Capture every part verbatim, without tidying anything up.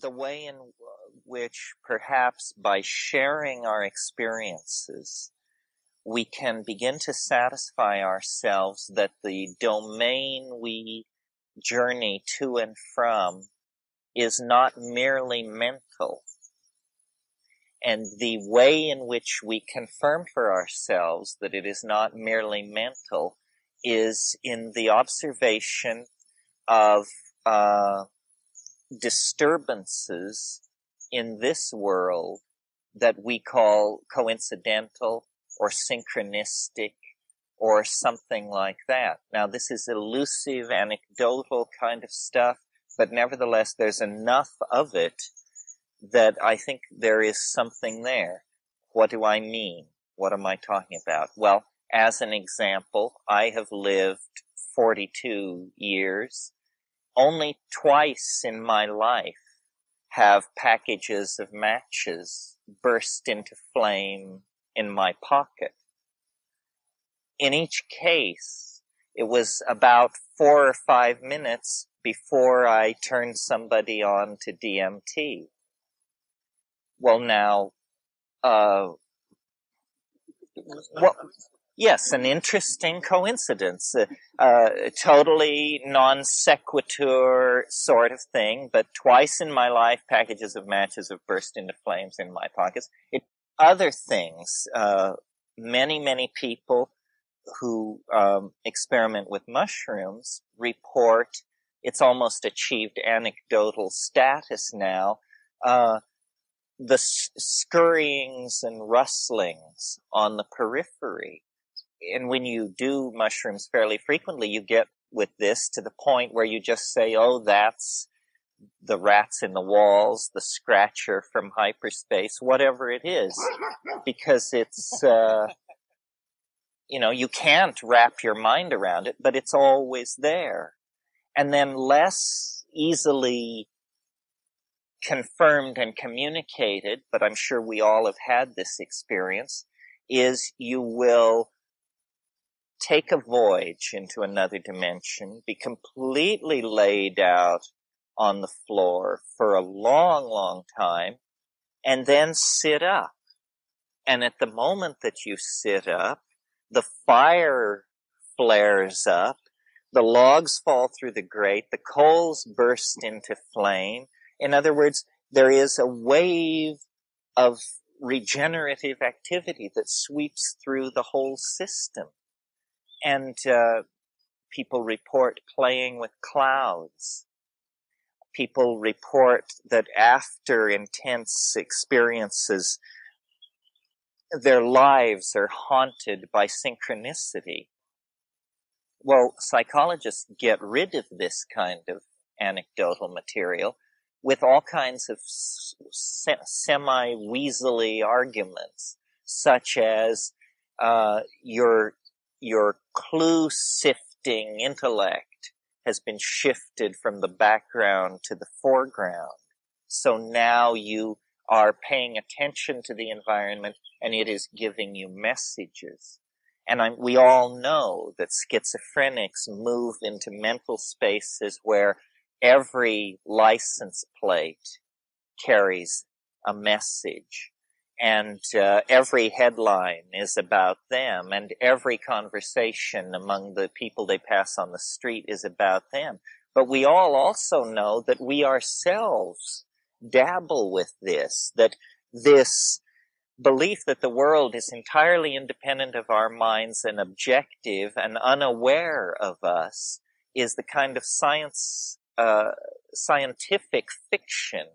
the way in which perhaps by sharing our experiences, we can begin to satisfy ourselves that the domain we journey to and from is not merely mental. And the way in which we confirm for ourselves that it is not merely mental is in the observation of uh, disturbances in this world that we call coincidental or synchronistic or something like that. Now, this is elusive, anecdotal kind of stuff, but nevertheless, there's enough of it that I think there is something there. What do I mean? What am I talking about? Well, as an example, I have lived forty-two years. Only twice in my life have packages of matches burst into flame in my pocket. In each case, it was about four or five minutes before I turned somebody on to D M T. Well, now, uh, well, yes, an interesting coincidence, uh, uh, totally non sequitur sort of thing, but twice in my life, packages of matches have burst into flames in my pockets. It, other things, uh, many, many people who um, experiment with mushrooms report it's almost achieved anecdotal status now, uh, the scurryings and rustlings on the periphery. And when you do mushrooms fairly frequently, you get with this to the point where you just say, oh, that's the rats in the walls, the scratcher from hyperspace, whatever it is. Because it's, uh, you know, you can't wrap your mind around it, but it's always there. And then less easily confirmed and communicated, but I'm sure we all have had this experience, is you will take a voyage into another dimension, be completely laid out on the floor for a long, long time, and then sit up. And at the moment that you sit up, the fire flares up, the logs fall through the grate, the coals burst into flame. In other words, there is a wave of regenerative activity that sweeps through the whole system. And uh, people report playing with clouds. People report that after intense experiences, their lives are haunted by synchronicity. Well, psychologists get rid of this kind of anecdotal material with all kinds of se semi-weaselly arguments, such as uh, your, your clue-sifting intellect has been shifted from the background to the foreground. So now you are paying attention to the environment, and it is giving you messages. And I'm, we all know that schizophrenics move into mental spaces where every license plate carries a message, and uh, every headline is about them, and every conversation among the people they pass on the street is about them. But we all also know that we ourselves dabble with this, that this belief that the world is entirely independent of our minds and objective and unaware of us is the kind of science Uh, scientific fiction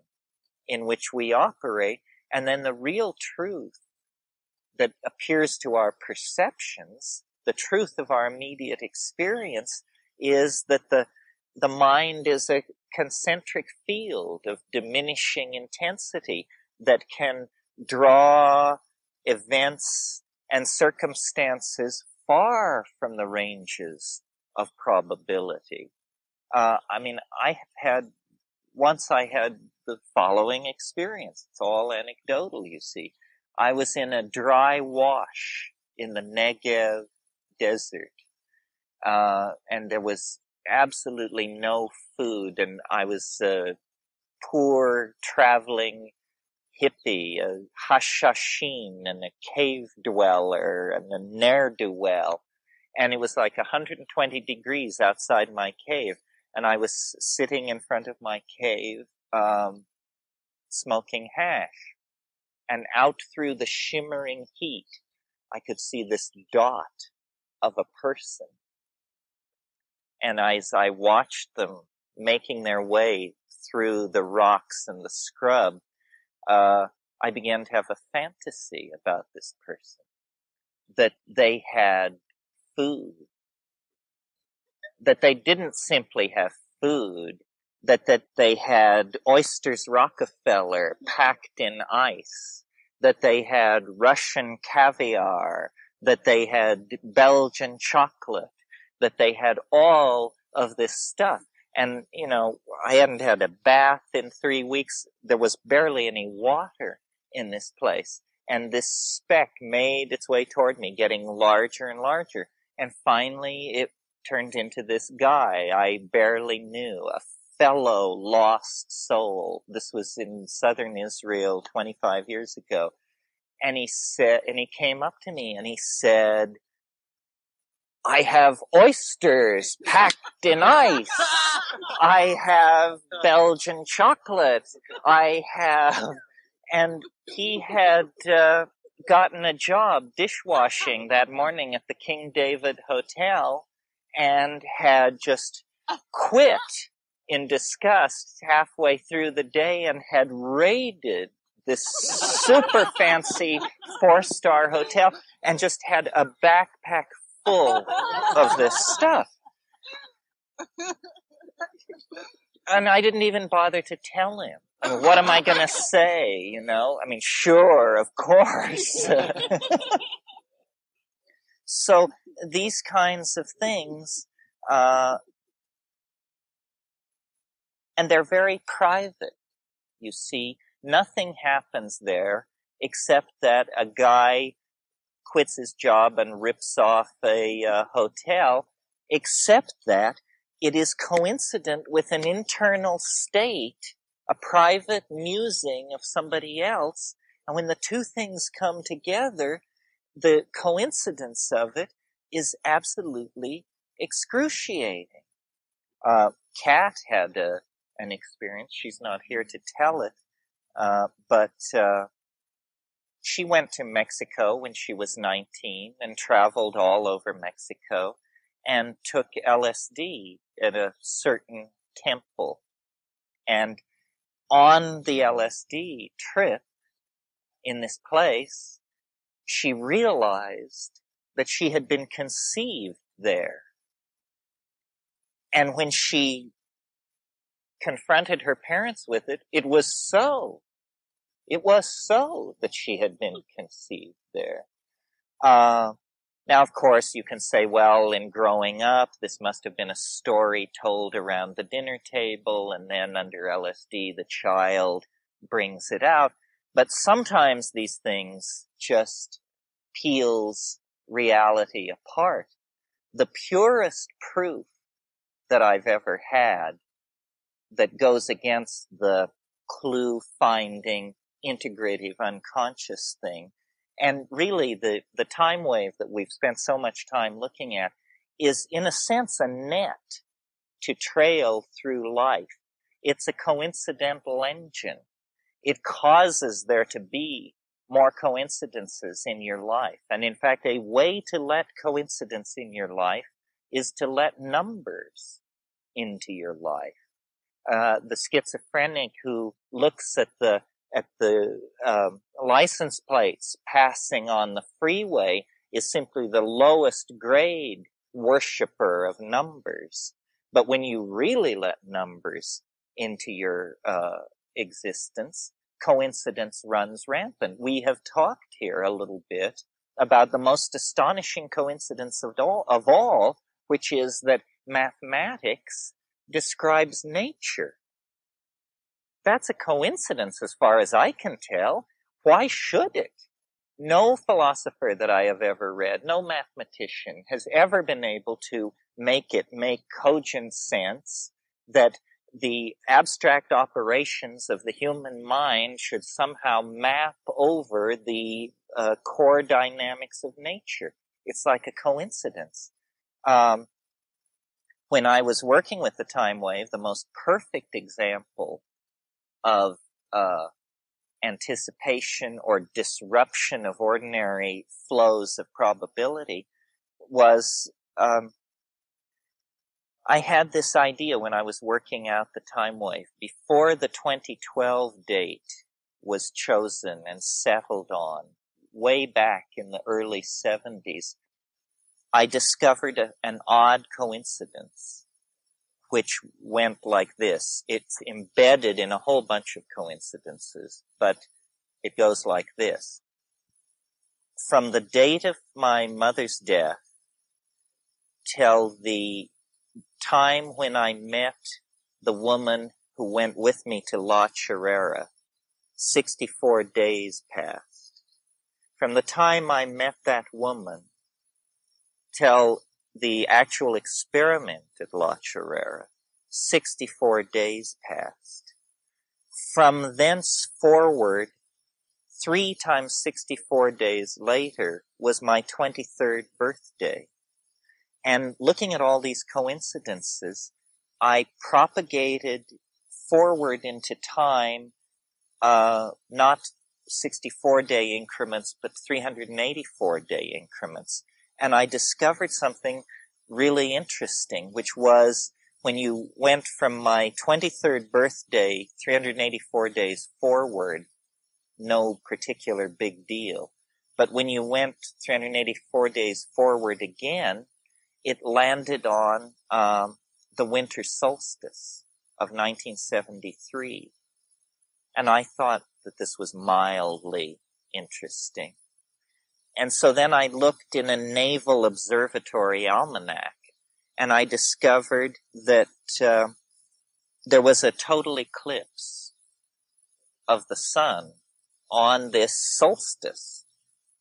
in which we operate, and then the real truth that appears to our perceptions, the truth of our immediate experience, is that the the mind is a concentric field of diminishing intensity that can draw events and circumstances far from the ranges of probability. Uh, I mean, I had, once I had the following experience. It's all anecdotal, you see. I was in a dry wash in the Negev desert, uh, and there was absolutely no food, and I was uh, poor traveling hippie, a hashashin, and a cave dweller, and a ne'er-do-well. And it was like one hundred twenty degrees outside my cave. And I was sitting in front of my cave, um, smoking hash. And out through the shimmering heat, I could see this dot of a person. And as I watched them making their way through the rocks and the scrub, uh, I began to have a fantasy about this person. That they had food. That they didn't simply have food. That, that they had oysters Rockefeller packed in ice. That they had Russian caviar. That they had Belgian chocolate. That they had all of this stuff. And, you know, I hadn't had a bath in three weeks. There was barely any water in this place. And this speck made its way toward me, getting larger and larger. And finally, it turned into this guy I barely knew, a fellow lost soul. This was in southern Israel twenty-five years ago. And he said, and he came up to me and he said, I have oysters packed in ice. I have Belgian chocolate. I have, and he had uh, gotten a job dishwashing that morning at the King David Hotel and had just quit in disgust halfway through the day and had raided this super fancy four-star hotel and just had a backpack full of this stuff. And I didn't even bother to tell him. I mean, what am I going to say, you know? I mean, sure, of course. So these kinds of things, uh, and they're very private, you see. Nothing happens there except that a guy quits his job and rips off a uh, hotel, except that it is coincident with an internal state, a private musing of somebody else. And when the two things come together, the coincidence of it is absolutely excruciating. Uh, Kat had a, an experience. She's not here to tell it. Uh, but, uh, she went to Mexico when she was nineteen and traveled all over Mexico and took L S D at a certain temple. And on the L S D trip in this place, she realized that she had been conceived there. And when she confronted her parents with it, it was so. It was so that she had been conceived there. Uh, now, of course, you can say, well, in growing up, this must have been a story told around the dinner table, and then under L S D, the child brings it out. But sometimes these things just peels reality apart. The purest proof that I've ever had that goes against the clue-finding integrative unconscious thing. And really the, the time wave that we've spent so much time looking at is in a sense a net to trail through life. It's a coincidental engine. It causes there to be more coincidences in your life. And in fact, a way to let coincidence in your life is to let numbers into your life. Uh, the schizophrenic who looks at the at the um, license plates passing on the freeway is simply the lowest grade worshiper of numbers. But when you really let numbers into your uh, existence, coincidence runs rampant. We have talked here a little bit about the most astonishing coincidence of all, of all which is that mathematics describes nature. That's a coincidence as far as I can tell. Why should it? No philosopher that I have ever read, no mathematician has ever been able to make it make cogent sense that the abstract operations of the human mind should somehow map over the uh, core dynamics of nature. It's like a coincidence. Um, when I was working with the time wave, the most perfect example of uh, anticipation or disruption of ordinary flows of probability was... Um, I had this idea when I was working out the time wave before the twenty twelve date was chosen and settled on way back in the early seventies. I discovered a, an odd coincidence which went like this. It's embedded in a whole bunch of coincidences, but it goes like this. From the date of my mother's death till the time when I met the woman who went with me to La Chorrera, sixty-four days passed. From the time I met that woman till the actual experiment at La Chorrera, sixty-four days passed. From thence forward, three times sixty-four days later was my twenty-third birthday. And looking at all these coincidences, I propagated forward into time, uh, not sixty-four day increments, but three hundred eighty-four day increments. And I discovered something really interesting, which was when you went from my twenty-third birthday, three hundred eighty-four days forward, no particular big deal. But when you went three hundred eighty-four days forward again, it landed on um, the winter solstice of nineteen seventy-three. And I thought that this was mildly interesting. And so then I looked in a naval observatory almanac, and I discovered that uh, there was a total eclipse of the sun on this solstice,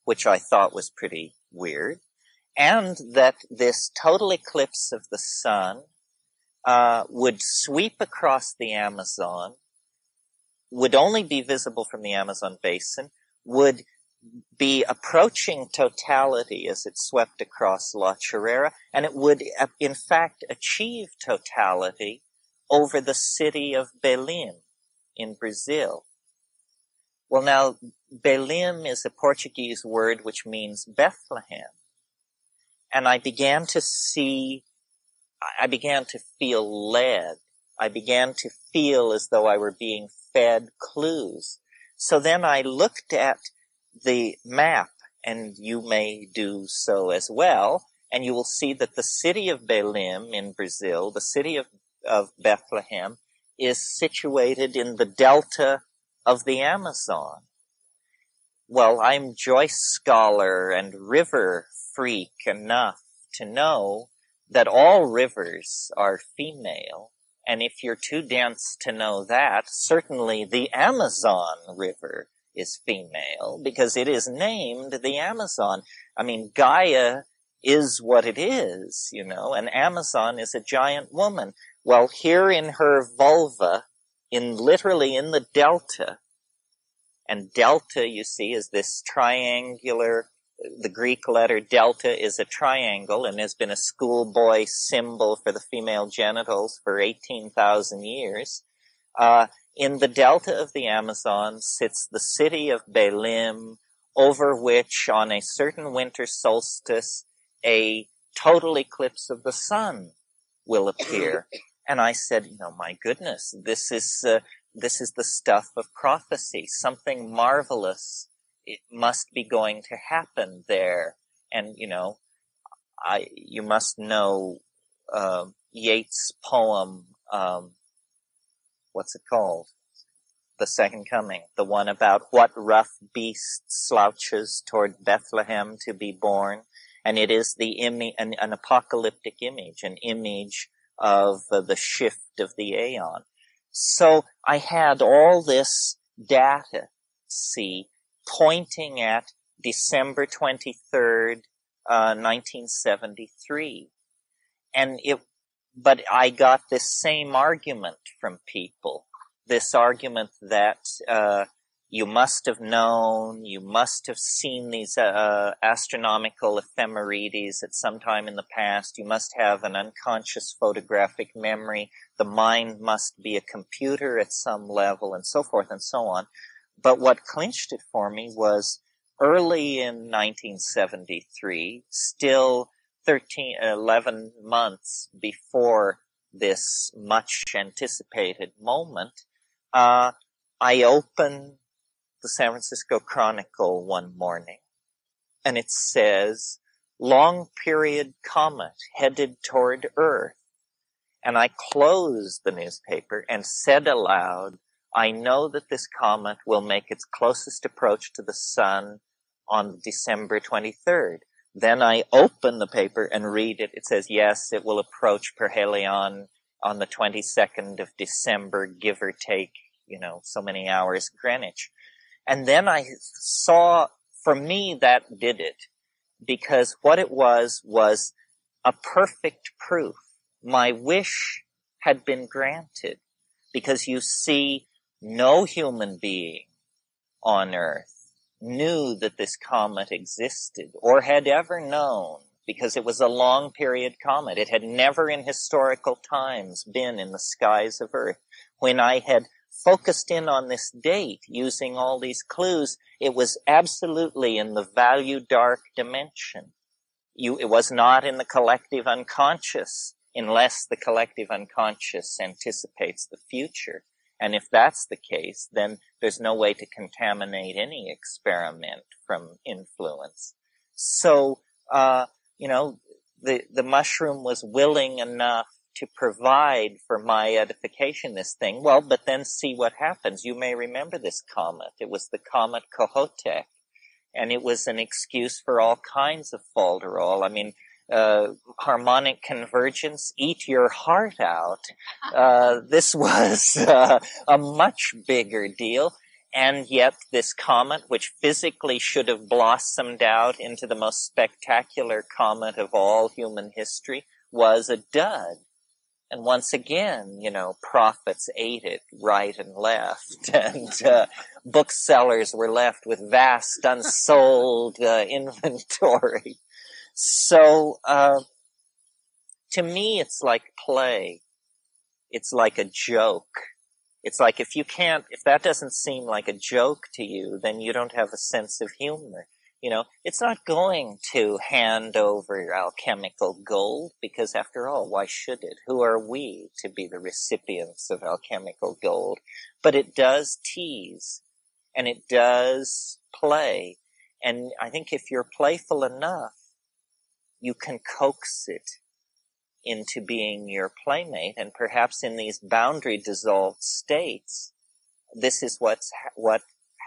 which I thought was pretty weird. And that this total eclipse of the sun uh, would sweep across the Amazon, would only be visible from the Amazon basin, would be approaching totality as it swept across La Chorrera, and it would, uh, in fact, achieve totality over the city of Belém in Brazil. Well, now, Belém is a Portuguese word which means Bethlehem. And I began to see, I began to feel led. I began to feel as though I were being fed clues. So then I looked at the map, and you may do so as well, and you will see that the city of Belém in Brazil, the city of, of Bethlehem, is situated in the delta of the Amazon. Well, I'm Joyce scholar and river freak enough to know that all rivers are female, and if you're too dense to know that, certainly the Amazon River is female because it is named the Amazon. I mean, Gaia is what it is, you know, and Amazon is a giant woman. Well, here in her vulva, in literally in the delta, and delta, you see, is this triangular, the Greek letter delta is a triangle and has been a schoolboy symbol for the female genitals for eighteen thousand years. Uh, in the delta of the Amazon sits the city of Belém, over which on a certain winter solstice, a total eclipse of the sun will appear. And I said, you know, my goodness, this is... Uh, This is the stuff of prophecy. Something marvelous, it must be going to happen there. And, you know, I you must know uh, Yeats' poem, um, what's it called? The Second Coming, the one about what rough beast slouches toward Bethlehem to be born. And it is the imi- an, an apocalyptic image, an image of uh, the shift of the aeon. So I had all this data, see, pointing at December twenty-third, uh, nineteen seventy-three. And it But I got this same argument from people, this argument that uh, you must have known, you must have seen these uh, astronomical ephemerides at some time in the past, you must have an unconscious photographic memory, the mind must be a computer at some level, and so forth and so on. But what clinched it for me was early in nineteen seventy-three, still thirteen, eleven months before this much anticipated moment, uh, I opened the San Francisco Chronicle one morning, and it says, long period comet headed toward Earth. And I closed the newspaper and said aloud, I know that this comet will make its closest approach to the sun on December twenty-third. Then I open the paper and read it. It says, yes, it will approach perihelion on the twenty-second of December, give or take, you know, so many hours Greenwich. And then I saw, for me, that did it. Because what it was, was a perfect proof. My wish had been granted. Because you see, no human being on Earth knew that this comet existed or had ever known, because it was a long period comet. It had never in historical times been in the skies of Earth. When I had focused in on this date using all these clues, it was absolutely in the value dark dimension. You, it was not in the collective unconscious, unless the collective unconscious anticipates the future. And if that's the case, then there's no way to contaminate any experiment from influence. So, uh, you know, the, the mushroom was willing enough to provide for my edification this thing. Well, but then see what happens. You may remember this comet. It was the comet Kohoutek, and it was an excuse for all kinds of falderall. I mean, Uh, harmonic convergence, eat your heart out. Uh, this was uh, a much bigger deal. And yet this comet, which physically should have blossomed out into the most spectacular comet of all human history, was a dud. And once again, you know, prophets ate it right and left, and uh, booksellers were left with vast unsold uh, inventory. So, uh, to me, it's like play. It's like a joke. It's like if you can't, if that doesn't seem like a joke to you, then you don't have a sense of humor. You know, it's not going to hand over alchemical gold, because after all, why should it? Who are we to be the recipients of alchemical gold? But it does tease, and it does play. And I think if you're playful enough, you can coax it into being your playmate, and perhaps in these boundary dissolved states, this is what's ha- what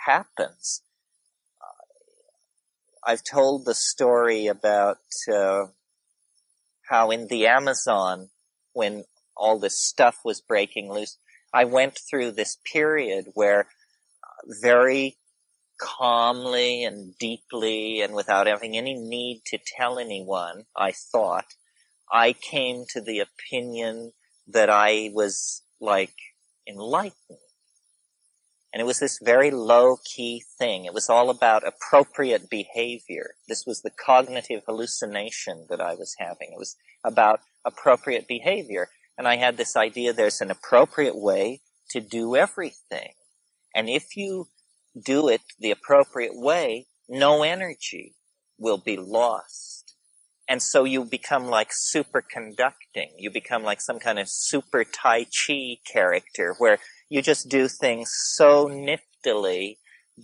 happens. Uh, I've told the story about uh, how in the Amazon, when all this stuff was breaking loose, I went through this period where uh, very calmly and deeply, and without having any need to tell anyone, I thought, I came to the opinion that I was, like, enlightened. And it was this very low-key thing. It was all about appropriate behavior. This was the cognitive hallucination that I was having. It was about appropriate behavior. And I had this idea there's an appropriate way to do everything. And if you do it the appropriate way, no energy will be lost. And so you become like superconducting. You become like some kind of super Tai Chi character where you just do things so niftily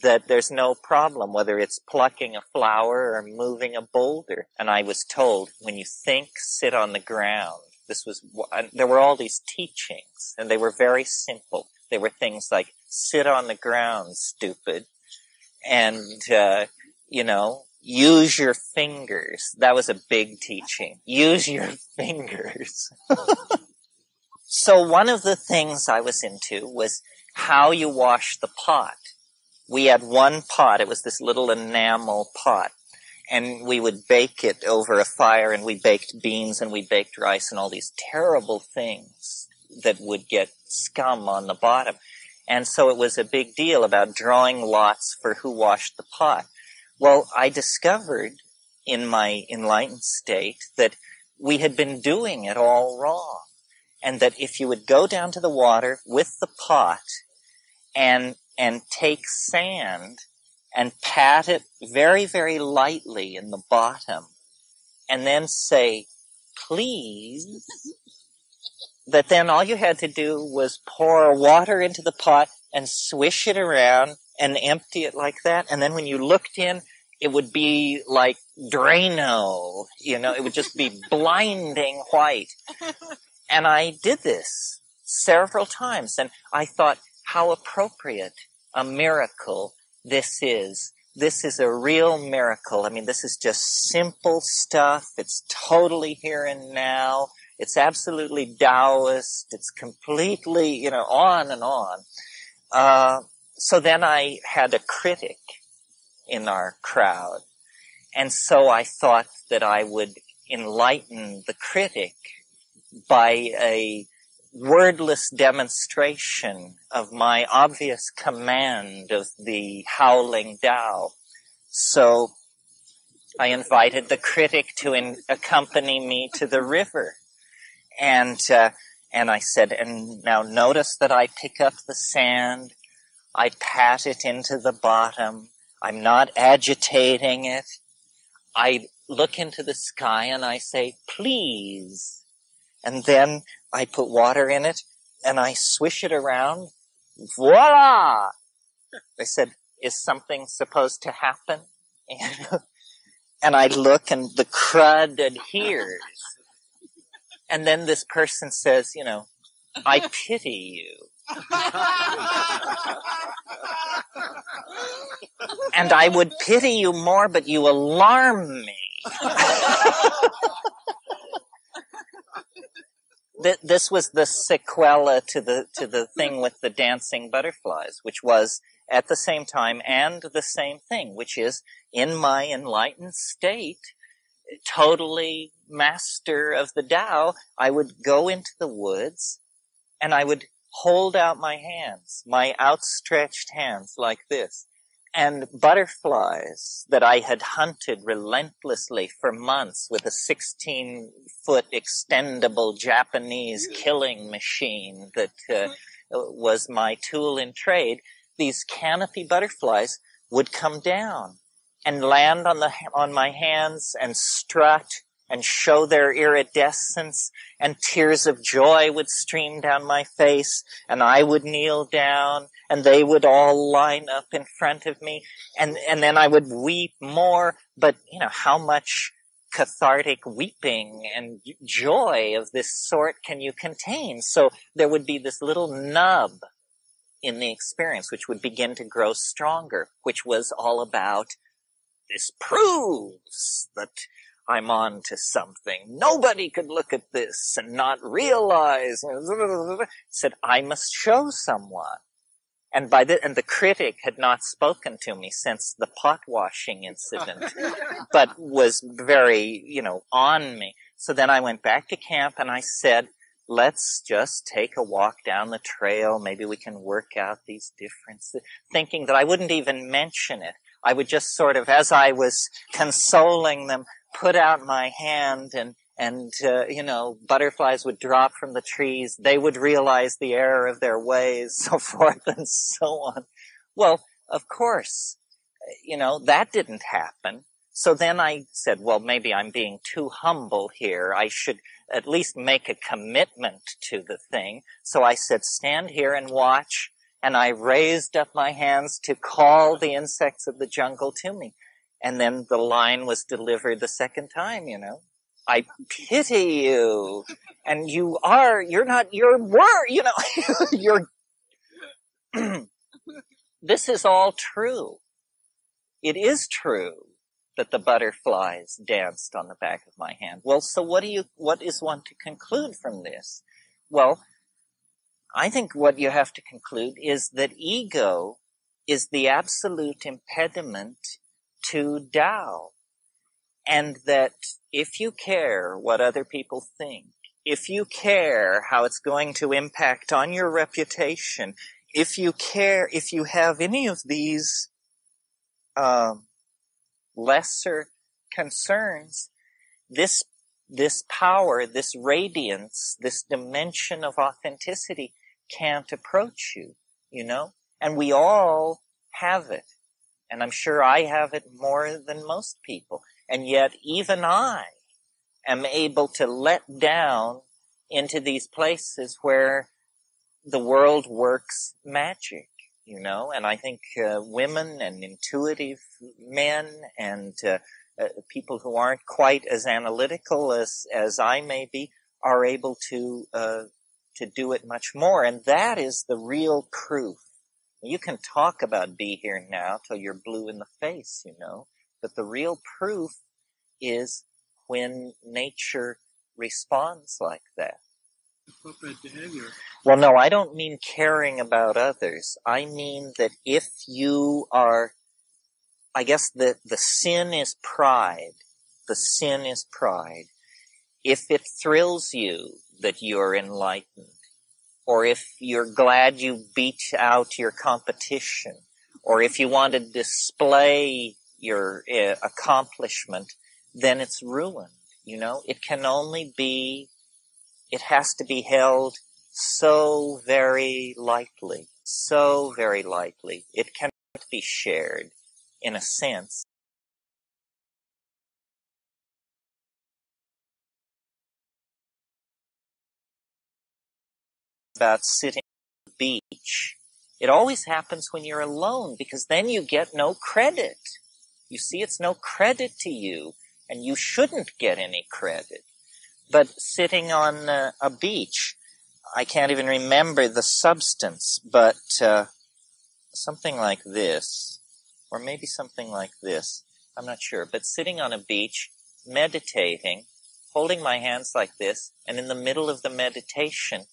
that there's no problem, whether it's plucking a flower or moving a boulder. And I was told, when you think, sit on the ground. This was, there were all these teachings, and they were very simple. They were things like, sit on the ground, stupid, and, uh, you know, use your fingers. That was a big teaching. Use your fingers. So one of the things I was into was how you wash the pot. We had one pot. It was this little enamel pot. and we would bake it over a fire, and we baked beans and we baked rice and all these terrible things that would get scum on the bottom. And so it was a big deal about drawing lots for who washed the pot. Well, I discovered in my enlightened state that we had been doing it all wrong, and that if you would go down to the water with the pot and and take sand and pat it very, very lightly in the bottom, and then say, please, that then all you had to do was pour water into the pot and swish it around and empty it like that. And then when you looked in, it would be like Drano, you know, it would just be blinding white. And I did this several times, and I thought, how appropriate a miracle this is. This is a real miracle. I mean, this is just simple stuff. It's totally here and now. It's absolutely Taoist. It's completely, you know, on and on. Uh, so then I had a critic in our crowd. And so I thought that I would enlighten the critic by a wordless demonstration of my obvious command of the howling Tao. So I invited the critic to in- accompany me to the river. And uh, and I said, and now notice that I pick up the sand, I pat it into the bottom, I'm not agitating it, I look into the sky and I say, please. And then I put water in it, and I swish it around. Voila! They said, is something supposed to happen? And, and I look, and the crud adheres. And then this person says, you know, I pity you. And I would pity you more, but you alarm me. This was the sequela to the to the thing with the dancing butterflies, which was at the same time and the same thing, which is in my enlightened state, totally master of the Tao, I would go into the woods and I would hold out my hands, my outstretched hands like this. And butterflies that I had hunted relentlessly for months with a sixteen-foot extendable Japanese killing machine that uh, was my tool in trade, these canopy butterflies would come down and land on the on my hands and strut and show their iridescence, and tears of joy would stream down my face, and I would kneel down, and they would all line up in front of me, and, and then I would weep more. But, you know, how much cathartic weeping and joy of this sort can you contain? So there would be this little nub in the experience, which would begin to grow stronger, which was all about, this proves that I'm on to something. Nobody could look at this and not realize. Said, I must show someone. And by the, and the critic had not spoken to me since the pot washing incident, but was very, you know, on me. So then I went back to camp and I said, let's just take a walk down the trail. Maybe we can work out these differences, thinking that I wouldn't even mention it. I would just sort of, as I was consoling them, put out my hand and, and uh, you know, butterflies would drop from the trees. They would realize the error of their ways, so forth and so on. Well, of course, you know, that didn't happen. So then I said, well, maybe I'm being too humble here. I should at least make a commitment to the thing. So I said, stand here and watch. And I raised up my hands to call the insects of the jungle to me. And then the line was delivered the second time, you know. I pity you. And you are, you're not, you're wor, you know, you're, this is all true. It is true that the butterflies danced on the back of my hand. Well, so what do you, what is one to conclude from this? Well, I think what you have to conclude is that ego is the absolute impediment to Tao. And that if you care what other people think, if you care how it's going to impact on your reputation, if you care, if you have any of these um, lesser concerns, this this power, this radiance, this dimension of authenticity can't approach you, you know? And we all have it. And I'm sure I have it more than most people. And yet even I am able to let down into these places where the world works magic, you know? And I think uh, women and intuitive men and uh, uh, people who aren't quite as analytical as, as I may be are able to uh, to do it much more. And that is the real proof. You can talk about be here now till you're blue in the face, you know, but the real proof is when nature responds like that. Appropriate behavior. Well, no, I don't mean caring about others. I mean that if you are, I guess the, the sin is pride. The sin is pride. If it thrills you that you're enlightened, or if you're glad you beat out your competition, or if you want to display your uh, accomplishment, then it's ruined, you know? It can only be, it has to be held so very lightly, so very lightly. It cannot be shared, in a sense. About sitting on the beach. It always happens when you're alone, because then you get no credit. You see, it's no credit to you, and you shouldn't get any credit. But sitting on uh, a beach, I can't even remember the substance, but uh, something like this, or maybe something like this, I'm not sure, but sitting on a beach, meditating, holding my hands like this, and in the middle of the meditation,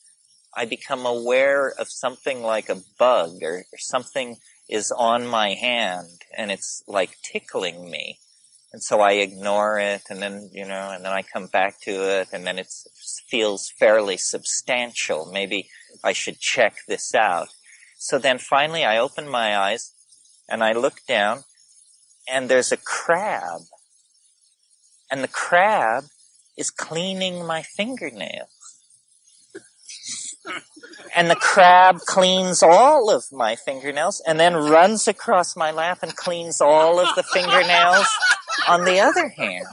I become aware of something like a bug or, or something is on my hand and it's like tickling me. And so I ignore it and then, you know, and then I come back to it and then it feels fairly substantial. Maybe I should check this out. So then finally I open my eyes and I look down and there's a crab. And the crab is cleaning my fingernails. And the crab cleans all of my fingernails and then runs across my lap and cleans all of the fingernails on the other hand.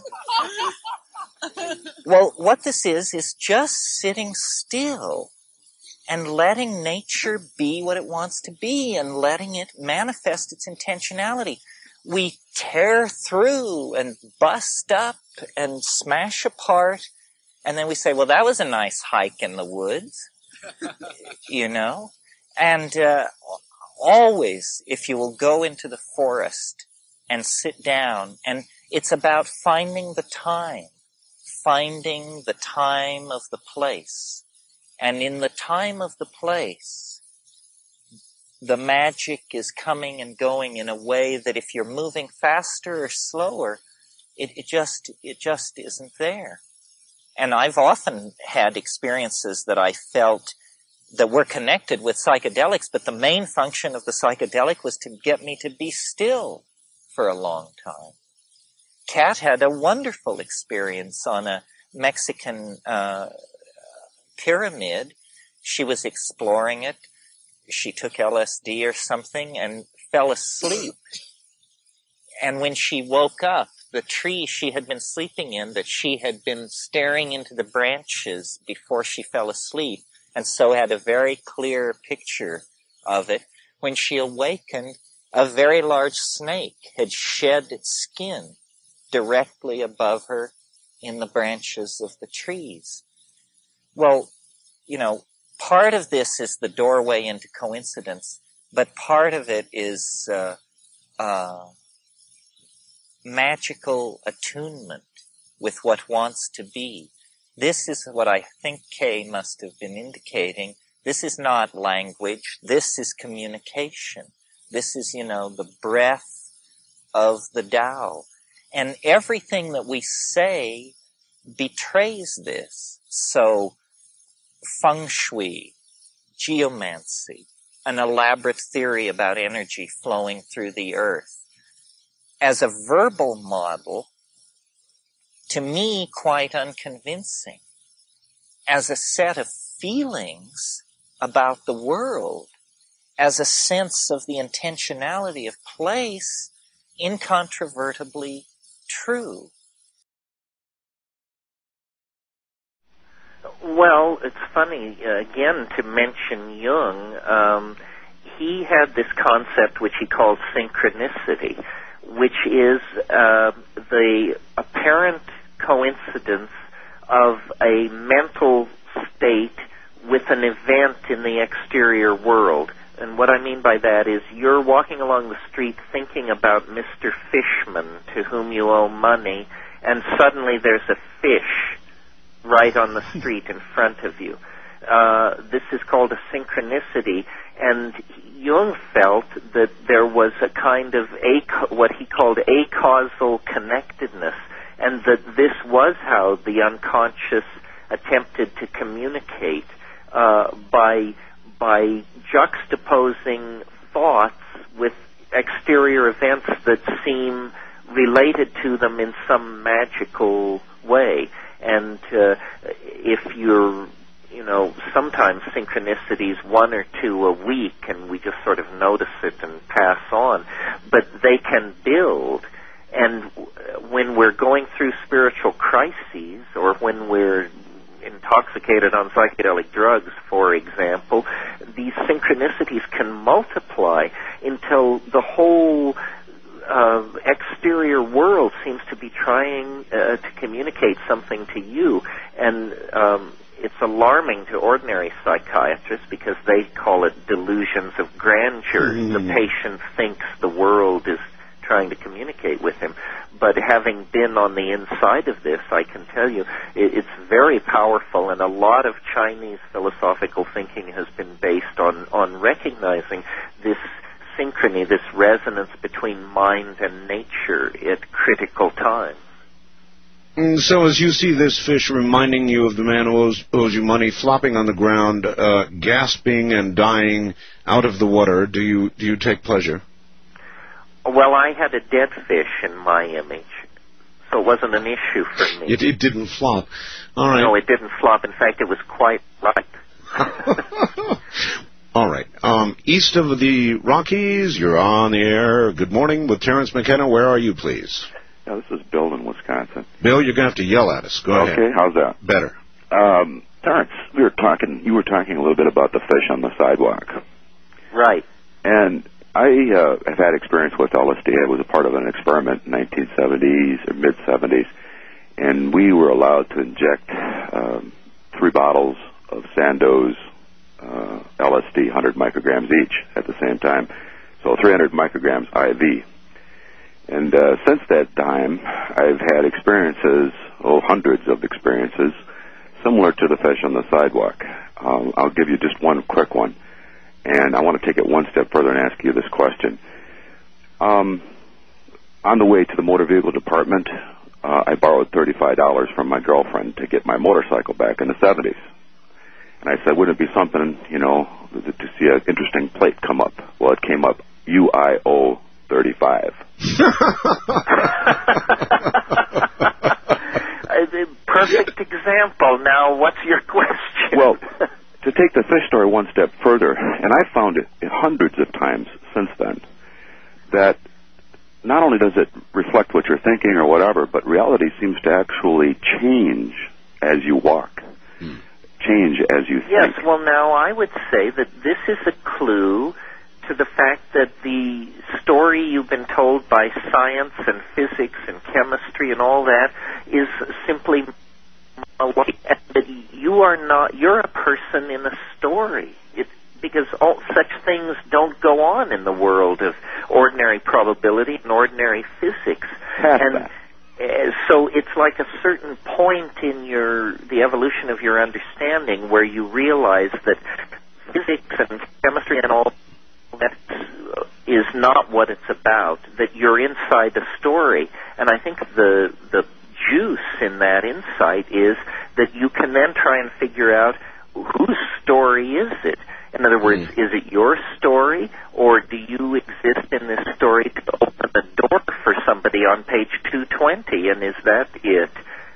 Well, what this is, is just sitting still and letting nature be what it wants to be and letting it manifest its intentionality. We tear through and bust up and smash apart, and then we say, well, that was a nice hike in the woods. You know, and uh, always, if you will go into the forest and sit down, and it's about finding the time, finding the time of the place. And in the time of the place, the magic is coming and going in a way that if you're moving faster or slower, it, it just it just isn't there. And I've often had experiences that I felt that were connected with psychedelics, but the main function of the psychedelic was to get me to be still for a long time. Kat had a wonderful experience on a Mexican uh, pyramid. She was exploring it. She took L S D or something and fell asleep. And when she woke up, the tree she had been sleeping in, that she had been staring into the branches before she fell asleep, and so had a very clear picture of it. When she awakened, a very large snake had shed its skin directly above her in the branches of the trees. Well, you know, part of this is the doorway into coincidence, but part of it is uh, uh magical attunement with what wants to be. This is what I think Kay must have been indicating. This is not language. This is communication. This is, you know, the breath of the Tao. And everything that we say betrays this. So feng shui, geomancy, an elaborate theory about energy flowing through the earth. As a verbal model, to me, quite unconvincing. As a set of feelings about the world, as a sense of the intentionality of place, incontrovertibly true. Well, it's funny, uh, again, to mention Jung. Um, he had this concept which he called synchronicity, which is uh, the apparent coincidence of a mental state with an event in the exterior world. And what I mean by that is you're walking along the street thinking about Mister Fishman, to whom you owe money, and suddenly there's a fish right on the street in front of you. Uh, this is called a synchronicity, and Jung felt that there was a kind of a, what he called acausal connectedness, and that this was how the unconscious attempted to communicate uh, by by juxtaposing thoughts with exterior events that seem related to them in some magical way. And uh, if you're, you know, sometimes synchronicities one or two a week, and we just sort of notice it and pass on, but they can build. And when we're going through spiritual crises, or when we're intoxicated on psychedelic drugs, for example, these synchronicities can multiply until the whole uh, exterior world seems to be trying uh, to communicate something to you. And um, it's alarming to ordinary psychiatrists because they call it delusions of grandeur. Mm-hmm. The patient thinks the world is trying to communicate with him. But having been on the inside of this, I can tell you it, it's very powerful, and a lot of Chinese philosophical thinking has been based on, on recognizing this synchrony, this resonance between mind and nature at critical times. So as you see this fish reminding you of the man who owes, owes you money, flopping on the ground, uh, gasping and dying out of the water, do you, do you take pleasure? Well, I had a dead fish in my image, so it wasn't an issue for me. It, it didn't flop. All right. No, it didn't flop. In fact, it was quite ripe. All right. Um, east of the Rockies, you're on the air. Good morning with Terence McKenna. Where are you, please? Yeah, this is Bill in Wisconsin. Bill, you're going to have to yell at us. Go okay, ahead. Okay, how's that? Better. Um, Terence, we were talking, you were talking a little bit about the fish on the sidewalk. Right. And I uh, have had experience with L S D. I was a part of an experiment in the nineteen seventies or mid seventies, and we were allowed to inject um, three bottles of Sandoz uh, L S D, one hundred micrograms each at the same time, so three hundred micrograms I V. And uh, since that time, I've had experiences, oh, hundreds of experiences, similar to the fish on the sidewalk. Um, I'll give you just one quick one. And I want to take it one step further and ask you this question. Um, on the way to the motor vehicle department, uh, I borrowed thirty-five dollars from my girlfriend to get my motorcycle back in the seventies. And I said, wouldn't it be something, you know, to see an interesting plate come up? Well, it came up U I O thirty-five. Perfect example. Now, what's your question? Well, to take the fish story one step further, and I've found it hundreds of times since then, that not only does it reflect what you're thinking or whatever, but reality seems to actually change as you walk, hmm. change as you think. Yes, well, now I would say that this is a clue to the fact that the story you've been told by science and physics and chemistry and all that is simply that you are not, you're a person in a story. It, because all such things don't go on in the world of ordinary probability and ordinary physics. And uh, so it's like a certain point in your, the evolution of your understanding where you realize that physics and chemistry and all that is not what it's about, that you're inside the story. And I think the the juice in that insight is that you can then try and figure out whose story is it. In other words, mm. is it your story, or do you exist in this story to open the door for somebody on page two twenty, and is that it?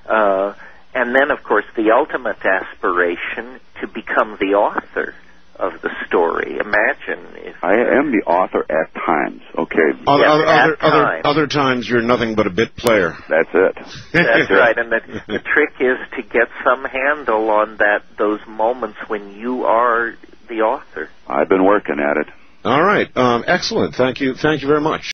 Uh, and then, of course, the ultimate aspiration to become the author of the story. Imagine if I am the author at times. Okay. Other, yes, other, at other, time. other times you're nothing but a bit player. That's it. That's right. And the, the trick is to get some handle on that. Those moments when you are the author. I've been working at it. All right. Um, excellent. Thank you. Thank you very much.